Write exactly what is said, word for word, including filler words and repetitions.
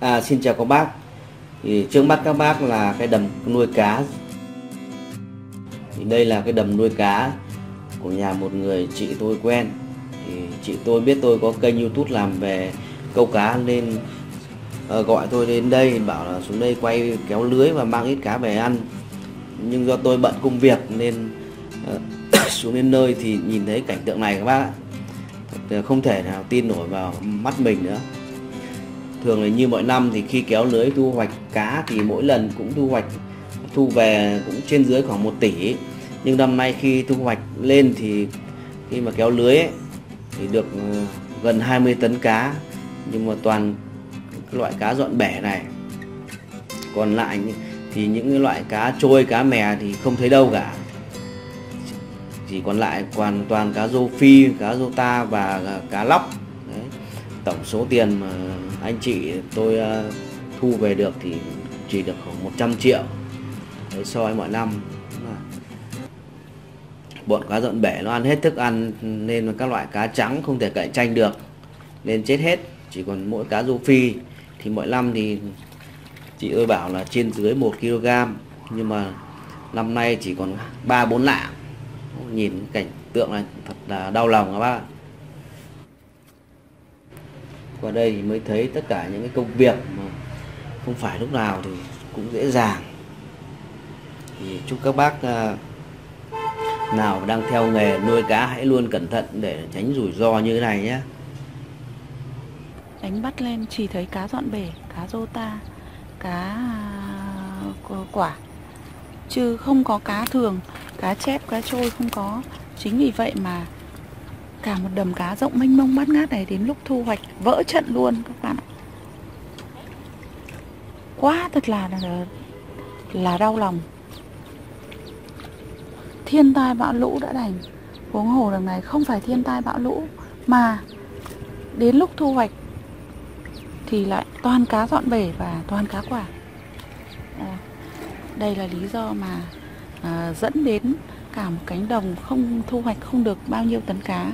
À, xin chào các bác. Thì trước mắt các bác là cái đầm nuôi cá. Thì đây là cái đầm nuôi cá của nhà một người chị tôi quen. Thì chị tôi biết tôi có kênh YouTube làm về câu cá nên uh, gọi tôi đến đây, bảo là xuống đây quay kéo lưới và mang ít cá về ăn. Nhưng do tôi bận công việc nên uh, xuống đến nơi thì nhìn thấy cảnh tượng này các bác ạ. Không thể nào tin nổi vào mắt mình nữa. Thường là như mọi năm thì khi kéo lưới thu hoạch cá thì mỗi lần cũng thu hoạch thu về cũng trên dưới khoảng một tỷ. Nhưng năm nay khi thu hoạch lên thì khi mà kéo lưới ấy, thì được gần hai mươi tấn cá. Nhưng mà toàn cái loại cá dọn bể này. Còn lại thì những cái loại cá trôi, cá mè thì không thấy đâu cả. Chỉ còn lại toàn toàn cá rô phi, cá rô ta và cá lóc. Đấy. Tổng số tiền mà anh chị tôi thu về được thì chỉ được khoảng một trăm triệu. Đấy, so với mọi năm. Bọn cá dọn bể nó ăn hết thức ăn nên các loại cá trắng không thể cạnh tranh được nên chết hết. Chỉ còn mỗi cá rô phi thì mỗi năm thì chị tôi bảo là trên dưới một ki lô gam, nhưng mà năm nay chỉ còn ba bốn lạng. Nhìn cảnh tượng này thật là đau lòng các bác ạ. Qua đây thì mới thấy tất cả những cái công việc mà không phải lúc nào thì cũng dễ dàng. Thì chúc các bác nào đang theo nghề nuôi cá hãy luôn cẩn thận để tránh rủi ro như thế này nhé. Đánh bắt lên chỉ thấy cá dọn bể, cá rô ta, cá quả, chứ không có cá thường, cá chép, cá trôi không có. Chính vì vậy mà cả một đầm cá rộng mênh mông bát ngát này đến lúc thu hoạch vỡ trận luôn các bạn ạ. Quá thật là là, là đau lòng. Thiên tai bão lũ đã đành, huống hồ đằng này không phải thiên tai bão lũ mà đến lúc thu hoạch thì lại toàn cá dọn bể và toàn cá quả. À, đây là lý do mà à, dẫn đến cả một cánh đồng không thu hoạch không được bao nhiêu tấn cá.